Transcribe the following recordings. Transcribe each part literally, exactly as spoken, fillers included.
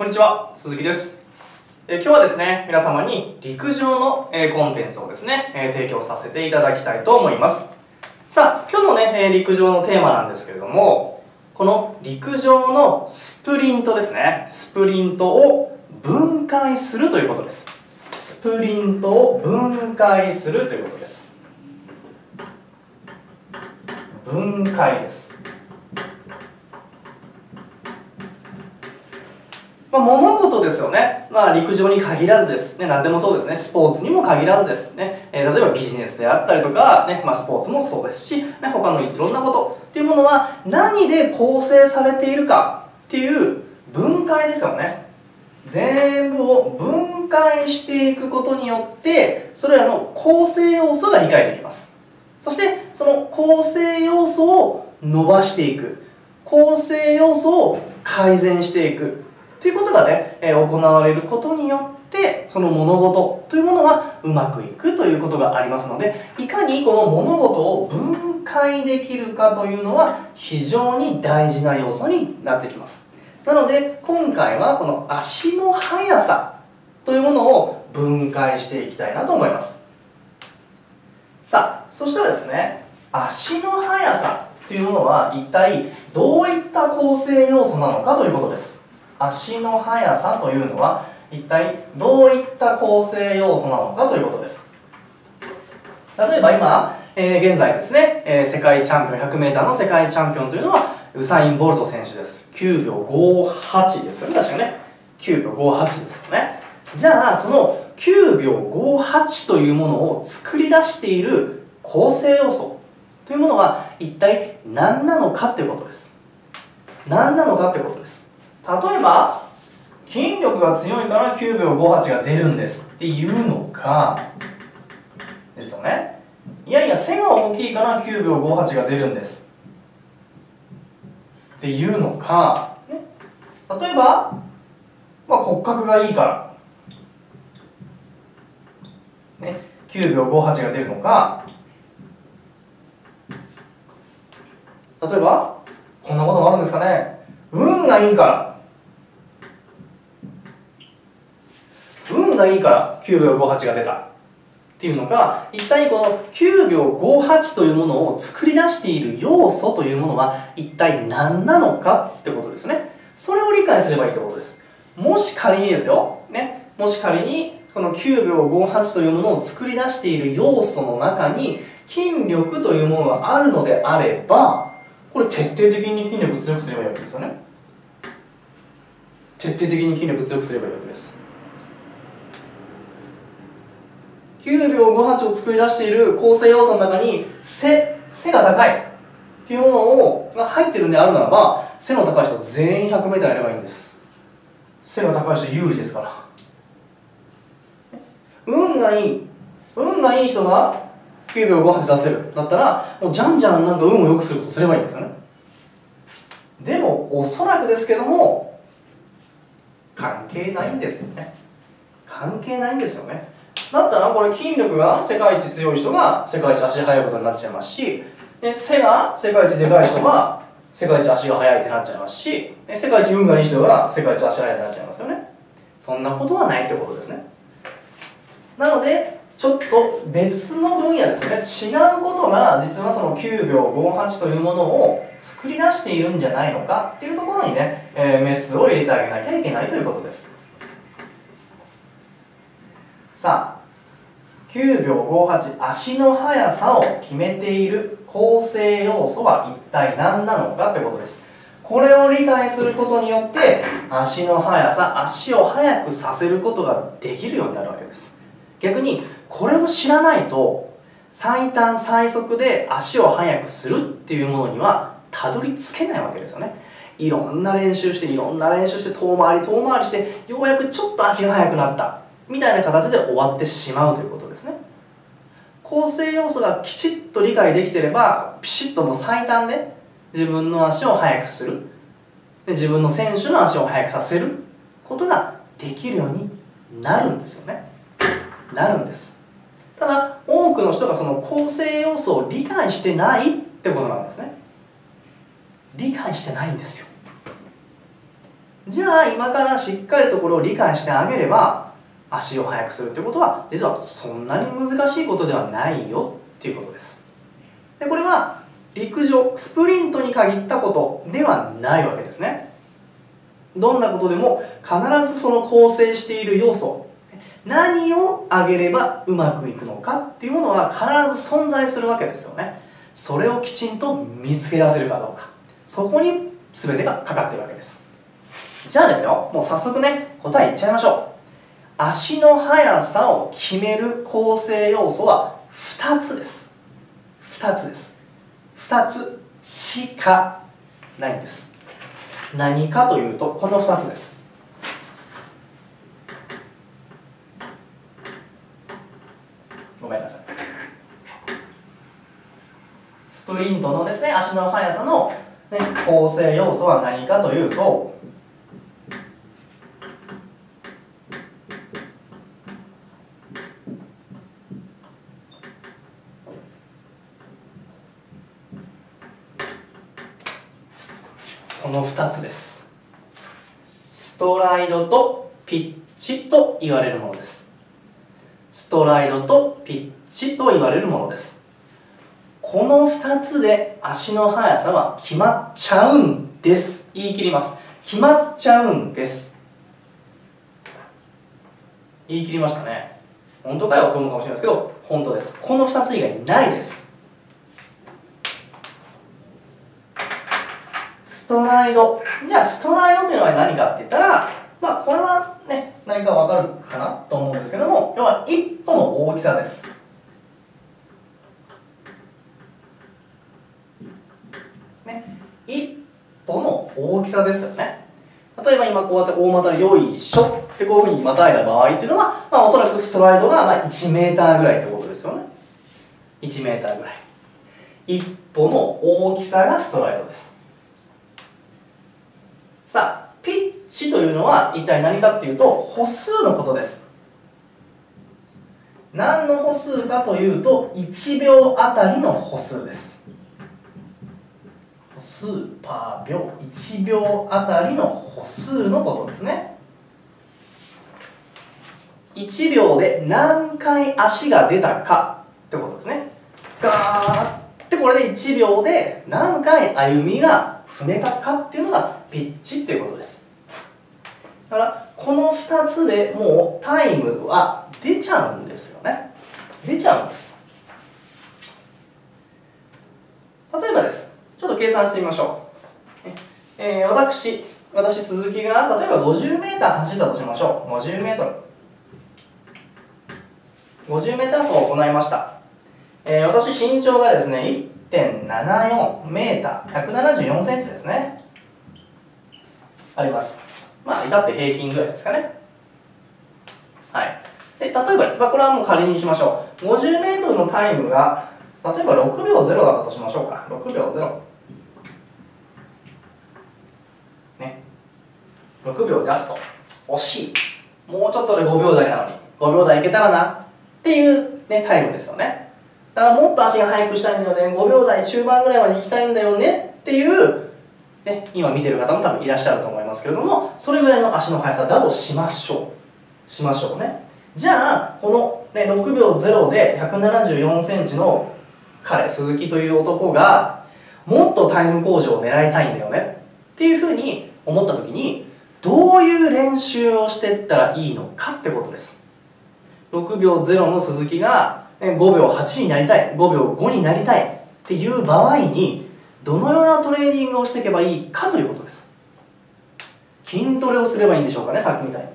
こんにちは、鈴木です。え今日はですね、皆様に陸上の、えー、コンテンツをですね、えー、提供させていただきたいと思います。さあ、今日のね、えー、陸上のテーマなんですけれども、この陸上のスプリントですね、スプリントを分解するということです。スプリントを分解するということです。分解です。まあ、物事ですよね、まあ、陸上に限らずです、ね、何でもそうですね、スポーツにも限らずですね、えー、例えばビジネスであったりとか、ねまあ、スポーツもそうですし、ね、他のいろんなことっていうものは何で構成されているかっていう分解ですよね。全部を分解していくことによってそれらの構成要素が理解できます。そしてその構成要素を伸ばしていく、構成要素を改善していくということがね、えー、行われることによってその物事というものはうまくいくということがありますので、いかにこの物事を分解できるかというのは非常に大事な要素になってきます。なので今回はこの足の速さというものを分解していきたいなと思います。さあ、そしたらですね、足の速さというものは一体どういった構成要素なのかということです。足の速さというのは一体どういった構成要素なのかということです。例えば今、えー、現在ですね、えー、世界チャンピオン ひゃくメートル の世界チャンピオンというのはウサイン・ボルト選手です。きゅうびょうごはちですよね、確かねきゅうびょうごはちですよね。じゃあそのきゅうびょうごはちというものを作り出している構成要素というものは一体何なのかということです。何なのかということです。例えば筋力が強いからきゅうびょうごはちが出るんですっていうのかですよね。いやいや、背が大きいからきゅうびょうごはちが出るんですっていうのか、ね、例えば、まあ、骨格がいいから、ね、きゅうびょうごはちが出るのか、例えばこんなこともあるんですかね、運がいいから運がいいからきゅうびょうごはちが出たっていうのが、一体このきゅうびょうごはちというものを作り出している要素というものは一体何なのかってことですね。それを理解すればいいってことです。もし仮にですよ、ね、もし仮にこのきゅうびょうごはちというものを作り出している要素の中に筋力というものがあるのであれば、これ徹底的に筋力強くすればいいわけですよね。徹底的に筋力強くすればいいわけです。きゅうびょうごはちを作り出している構成要素の中に背、背が高いっていうものをが入ってるんであるならば、背の高い人全員 ひゃくメートル やればいいんです。背が高い人有利ですから。運がいい運がいい人がきゅうびょうごはち出せるだったら、もうじゃんじゃんなんか運を良くすることすればいいんですよね。でもおそらくですけども関係ないんですよね。関係ないんですよね。だったらこれ筋力が世界一強い人が世界一足速いことになっちゃいますし、で背が世界一でかい人が世界一足が速いってなっちゃいますし、で世界一運がいい人が世界一足速いってなっちゃいますよね。そんなことはないってことですね。なのでちょっと別の分野ですね、違うことが実はそのきゅうびょうごはちというものを作り出しているんじゃないのかっていうところにね、えー、メスを入れてあげなきゃいけないということです。さあ、きゅうびょうごはち、足の速さを決めている構成要素は一体何なのかってことです。これを理解することによって足の速さ、足を速くさせることができるようになるわけです。逆にこれを知らないと最短最速で足を速くするっていうものにはたどり着けないわけですよね。いろんな練習していろんな練習して遠回り遠回りしてようやくちょっと足が速くなったみたいな形で終わってしまうということですね。構成要素がきちっと理解できてればピシッともう最短で自分の足を速くする、で自分の選手の足を速くさせることができるようになるんですよね。なるんです。ただ多くの人がその構成要素を理解してないってことなんですね。理解してないんですよ。じゃあ今からしっかりとこれを理解してあげれば足を速くするってことは実はそんなに難しいことではないよっていうことです。でこれは陸上スプリントに限ったことではないわけですね。どんなことでも必ずその構成している要素、何をあげればうまくいくのかっていうものは必ず存在するわけですよね。それをきちんと見つけ出せるかどうか、そこに全てがかかってるわけです。じゃあですよ、もう早速ね答えいっちゃいましょう。足の速さを決める構成要素はふたつです。ふたつです。ふたつしかないんです。何かというとこのふたつです。ごめんなさい。スプリントのですね、足の速さの、ね、構成要素は何かというとこのふたつです。ストライドとピッチと言われるものです。ストライドとピッチと言われるものです。このふたつで足の速さは決まっちゃうんです。言い切ります。決まっちゃうんです。言い切りましたね。本当かよと思うかもしれないですけど本当です。このふたつ以外ないです。ストライド。じゃあストライドというのは何かって言ったら、まあ、これはね何か分かるかなと思うんですけども、要は一歩の大きさです。ね、一歩の大きさですよね。例えば今こうやって大股でよいしょってこういうふうにまたいだ場合っていうのは、まあ、おそらくストライドが いちメーター ぐらいってことですよね。いちメーター ぐらい。一歩の大きさがストライドです。さあ、ピッチというのは一体何かっていうと歩数のことです。何の歩数かというといちびょうあたりの歩数です。歩数パー秒、いちびょうあたりの歩数のことですね。いちびょうで何回足が出たかってことですね。ガーってこれでいちびょうで何回歩みが踏めたかっていうのがピッチっていうことです。だからこのふたつでもうタイムは出ちゃうんですよね。出ちゃうんです。例えばです。ちょっと計算してみましょう。えー、私私鈴木が例えば ごじゅうメーター 走ったとしましょう。 ごじゅうメートル ごじゅうメートル 走を行いました。えー、私身長がですね いってんななよんメーター、ひゃくななじゅうよんセンチですねあります。まあ至って平均ぐらいですかね。はい。で例えばです、まあ、これはもう仮にしましょう。 ごじゅうメートル のタイムが例えばろくびょうゼロだったとしましょうか。ろくびょうゼロね、ろくびょうジャスト。惜しい。もうちょっとでごびょうだいなのにごびょうだいいけたらなっていう、ね、タイムですよね。だからもっと足が速くしたいのでごびょうだい中盤ぐらいまで行きたいんだよねっていうね、今見てる方も多分いらっしゃると思いますけれども、それぐらいの足の速さだとしましょう。しましょうね。じゃあこの、ね、ろくびょうゼロでひゃくななじゅうよんセンチの彼鈴木という男がもっとタイム向上を狙いたいんだよねっていうふうに思った時にどういう練習をしていったらいいのかってことです。ろくびょうゼロの鈴木が、ね、ごびょうはちになりたい、ごびょうごになりたいっていう場合にどのようなトレーニングをしていけばいいかということです。筋トレをすればいいんでしょうかね。さっきみたいに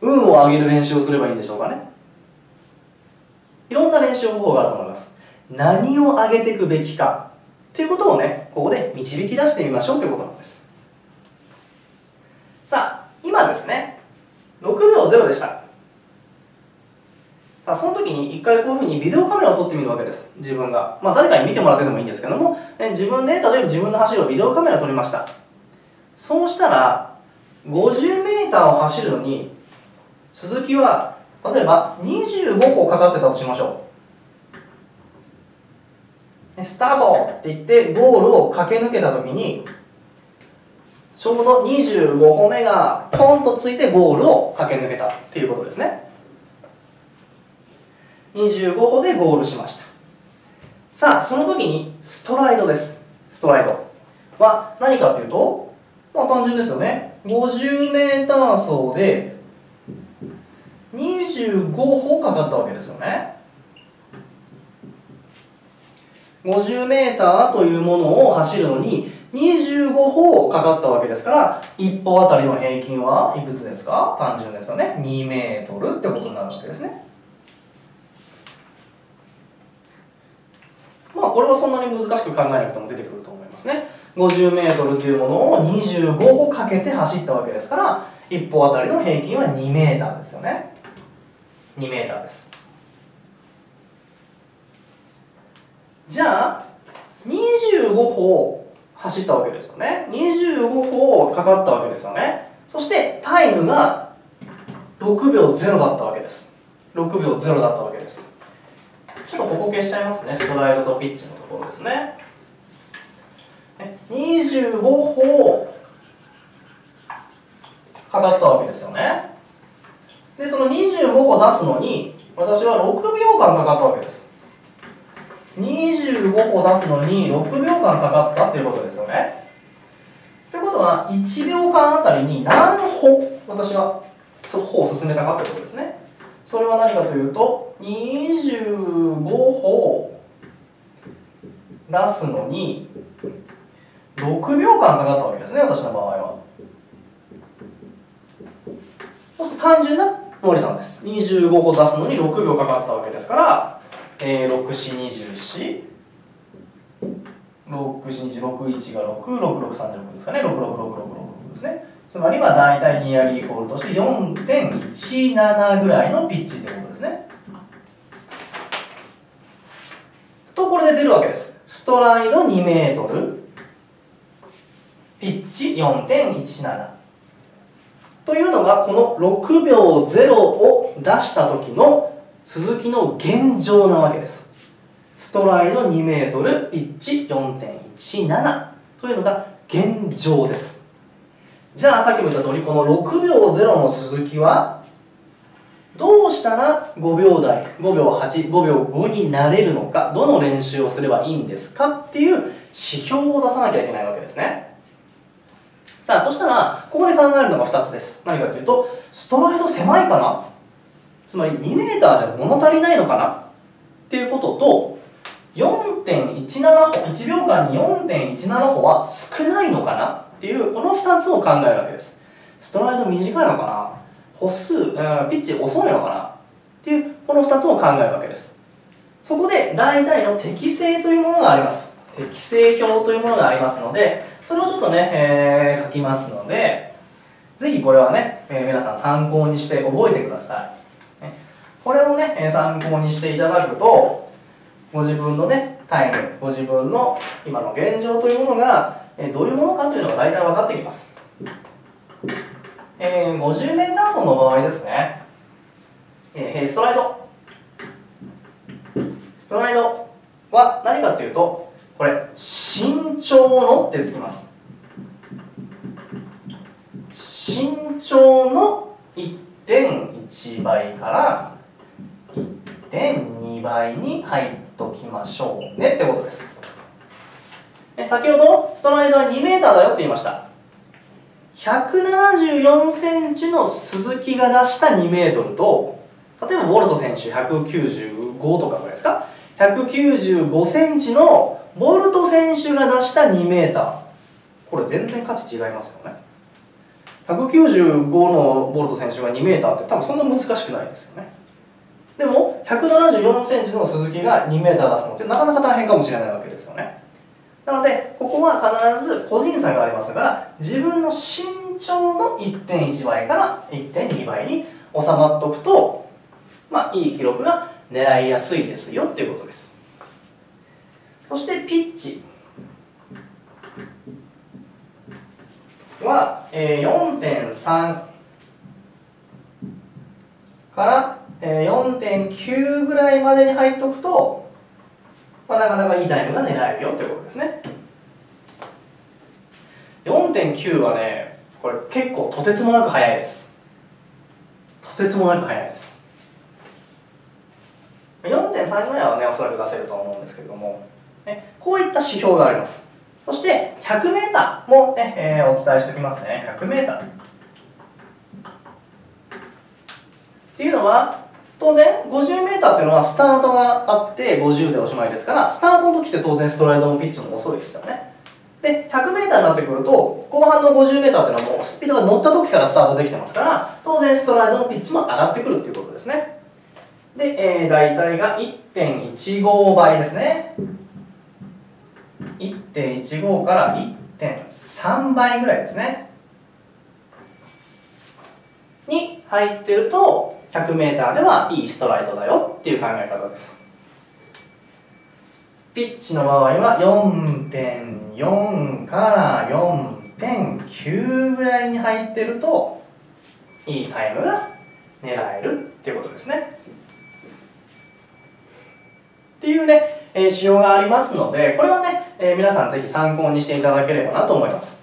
運を上げる練習をすればいいんでしょうかね。いろんな練習方法があると思います。何を上げていくべきかということをねここで導き出してみましょうということなんです。さあ今ですねろくびょうゼロでした。さあその時に一回こういうふうにビデオカメラを撮ってみるわけです。自分が、まあ、誰かに見てもらってでもいいんですけども、え自分で例えば自分の走りをビデオカメラ撮りました。そうしたら ごじゅうメーター を走るのに鈴木は例えばにじゅうご歩かかってたとしましょう。スタートって言ってゴールを駆け抜けた時にちょうどにじゅうごほめがポンとついてゴールを駆け抜けたっていうことですね。にじゅうごほでゴールしました。さあその時にストライドです。ストライドは何かっていうと、まあ単純ですよね。 ごじゅうメーター 走でにじゅうごほかかったわけですよね。ごじゅうメーター というものを走るのににじゅうごほかかったわけですから、いっぽあたりの平均はいくつですか。単純ですよね。にメートルってことになるわけですね。まあこれはそんなに難しく考えなくても出てくると思いますね。ごじゅうメートルというものをにじゅうごほかけて走ったわけですから、いっぽあたりの平均は にメーター ですよね。にメーターです。じゃあにじゅうごほ走ったわけですよね。にじゅうごほかかったわけですよね。そしてタイムがろくびょうゼロだったわけです。ろくびょうゼロだったわけです。ちょっとここ消しちゃいますね。ストライドとピッチのところですね。にじゅうごほかかったわけですよね。でそのにじゅうごほ出すのに私はろくびょうかんかかったわけです。にじゅうごほ出すのにろくびょうかんかかったっていうことですよね。ということはいちびょうかんあたりに何歩私は歩を進めたかってことですね。それは何かというとにじゅうごほ出すのにろくびょうかんかかったわけですね、私の場合は。そうすると単純な森さんです。にじゅうごほ出すのにろくびょうかかったわけですからろく、よん、にじゅうよん、ろく、よん、にじゅうろく、いちがろく、ろく、ろく、さんじゅうろくですかね。ろく、ろく、ろく、ろく、ろくですね。つまりはだいたいニアリーイコールとして よんてんいちなな ぐらいのピッチってことですね。とこれで出るわけです。ストライド にメートル ピッチ よんてんいちなな というのがこのろくびょうゼロを出した時の鈴木の現状なわけです。ストライド にメートル ピッチ よんてんいちなな というのが現状です。じゃあさっきも言った通りこのろくびょうゼロの鈴木はどうしたらごびょうだい、ごびょうはち、ごびょうごになれるのか、どの練習をすればいいんですかっていう指標を出さなきゃいけないわけですね。さあそしたらここで考えるのがふたつです。何かというとストライド狭いかな、つまり にメーター じゃ物足りないのかなっていうことと よんてんいちなな 歩、いちびょうかんに よんてんいちなな 歩は少ないのかなっていうこのふたつを考えるわけです。ストライド短いのかな、歩数、ピッチ遅いのかなっていうこのふたつを考えるわけです。そこで大体の適性というものがあります。適性表というものがありますのでそれをちょっとね、えー、書きますのでぜひこれはね、えー、皆さん参考にして覚えてください。これをね、参考にしていただくとご自分のねタイム、ご自分の今の現状というものがどういうものかというのが大体分かってきます。えー、ごじゅうメーター 走の場合ですね、えー、ストライドストライドは何かっていうとこれ身長のってつきます。身長の いってんいちばいからいってんにばいに入っときましょうねってことです。先ほどストライドは にメーター だよって言いました。ひゃくななじゅうよんセンチの鈴木が出した にメートル と例えばボルト選手ひゃくきゅうじゅうごとかぐらいですか、ひゃくきゅうじゅうごセンチのボルト選手が出した にメーター、 これ全然価値違いますよね。ひゃくきゅうじゅうごのボルト選手が にメーター って多分そんな難しくないですよね。でもひゃくななじゅうよんセンチの鈴木が にメーター 出すのってなかなか大変かもしれないわけですよね。なのでここは必ず個人差がありますから自分の身長の いってんいちばいから いってんにばいに収まっておくと、まあ、いい記録が狙いやすいですよっていうことです。そしてピッチは よんてんさん からよんてんきゅう ぐらいまでに入っておくと、まあ、なかなかいいタイムが狙えるよということですね。よんてんきゅう はね、これ結構とてつもなく速いです。とてつもなく速いです。 よんてんさん ぐらいはね、おそらく出せると思うんですけれども、ね、こういった指標があります。そして ひゃくメーター も、ねえー、お伝えしておきますね。 ひゃくメーター っていうのは当然 ごじゅうメーター っていうのはスタートがあってごじゅうでおしまいですから、スタートの時って当然ストライドもピッチも遅いですよね。で ひゃくメーター になってくると後半の ごじゅうメーター っていうのはもうスピードが乗った時からスタートできてますから、当然ストライドのピッチも上がってくるっていうことですね。で、えー、大体が いってんいちごばいですね。いってんいちご から いってんさんばいぐらいですねに入ってると ひゃくメーター ではいいストライドだよっていう考え方です。ピッチの場合は よんてんよん から よんてんきゅう ぐらいに入ってるといいタイムが狙えるっていうことですね。っていうね、えー、仕様がありますので、これはね、えー、皆さんぜひ参考にしていただければなと思います。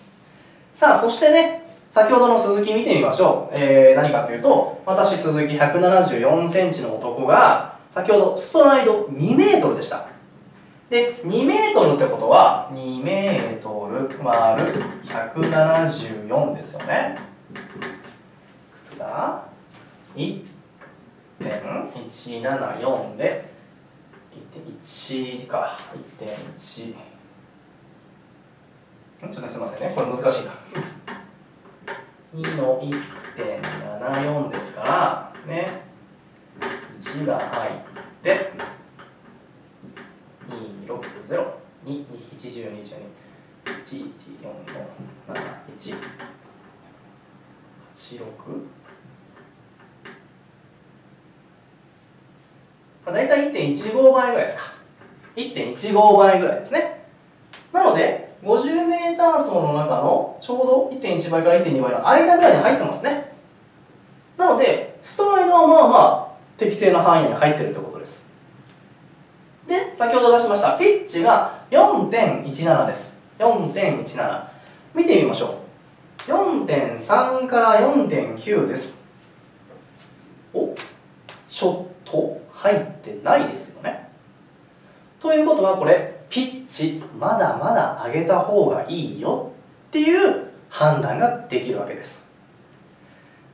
さあ、そしてね、先ほどの鈴木見てみましょう。えー、何かというと、私鈴木ひゃくななじゅうよんセンチの男が先ほどストライドにメートルでした。で、にメートルってことは にメートルわるひゃくななじゅうよん ですよね。いくつだ ?いってんいちななよん で いってんいち か いってんいち ちょっとすいませんね、これ難しいなにの いってんななよん ですからね、いちが入ってにひゃくろくじゅうにひゃくはちじゅうにひゃくいちじゅうよんひゃくななじゅういちひゃくはちじゅうろく、だいたい いってんいちごばいぐらいですか。 いってんいちごばいぐらいですね。なので ごじゅうメーター 走の中のちょうど いってんいちばいから いってんにばいの間ぐらいに入ってますね。なのでストライドはまあまあ適正な範囲に入ってるってことです。で、先ほど出しましたピッチが よんてんいちなな です。 よんてんいちなな 見てみましょう。 よんてんさん から よんてんきゅう です。お、ショット入ってないですよね。ということはこれピッチまだまだ上げた方がいいよっていう判断ができるわけです。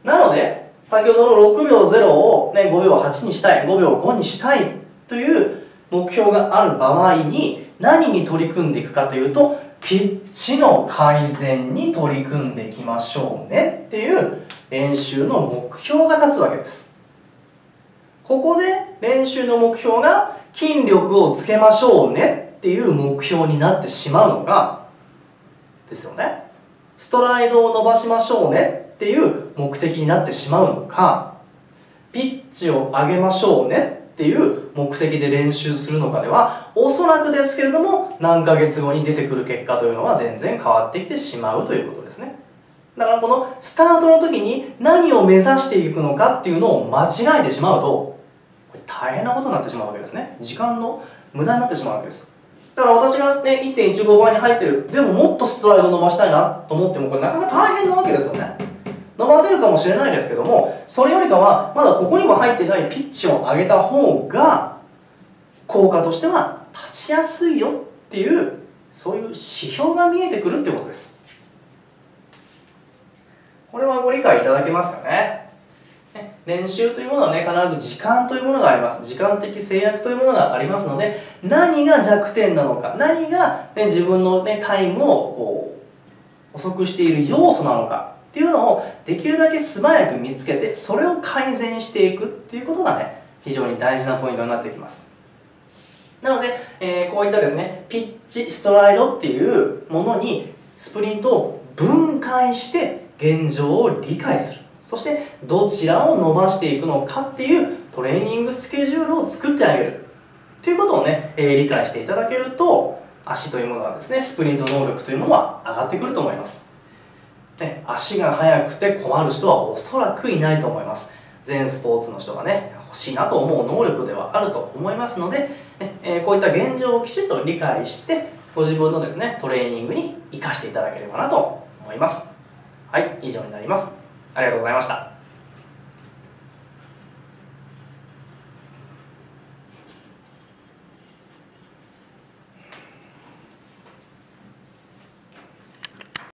なので先ほどのろくびょうゼロを、ね、ごびょうはちにしたい、ごびょうごにしたいという目標がある場合に何に取り組んでいくかというと、ピッチの改善に取り組んでいきましょうねっていう練習の目標が立つわけです。ここで練習の目標が筋力をつけましょうねっていう目標になってしまうのがですよね。ストライドを伸ばしましょうねっていう目的になってしまうのか、ピッチを上げましょうねっていう目的で練習するのかでは、おそらくですけれども何ヶ月後に出てくる結果というのは全然変わってきてしまうということですね。だからこのスタートの時に何を目指していくのかっていうのを間違えてしまうと、これ大変なことになってしまうわけですね。時間の無駄になってしまうわけです。だから私が、ね、いってんいちごばいに入ってる、でももっとストライド伸ばしたいなと思ってもこれなかなか大変なわけですよね。伸ばせるかもしれないですけども、それよりかはまだここにも入ってないピッチを上げた方が効果としては立ちやすいよっていう、そういう指標が見えてくるってことです。これはご理解いただけますよね。練習というものはね、必ず時間というものがあります。時間的制約というものがありますので、何が弱点なのか、何が、ね、自分の、ね、タイムをこう遅くしている要素なのかっていうのをできるだけ素早く見つけて、それを改善していくっていうことがね、非常に大事なポイントになってきます。なので、えー、こういったですね、ピッチ、ストライドっていうものにスプリントを分解して現状を理解する、そしてどちらを伸ばしていくのかっていうトレーニングスケジュールを作ってあげるっていうことをね、えー、理解していただけると、足というものはですね、スプリント能力というものは上がってくると思います。ね、足が速くて困る人はおそらくいないと思います。全スポーツの人がね、欲しいなと思う能力ではあると思いますので、ねえー、こういった現状をきちっと理解してご自分のですね、トレーニングに生かしていただければなと思います。はい、以上になります。ありがとうございました。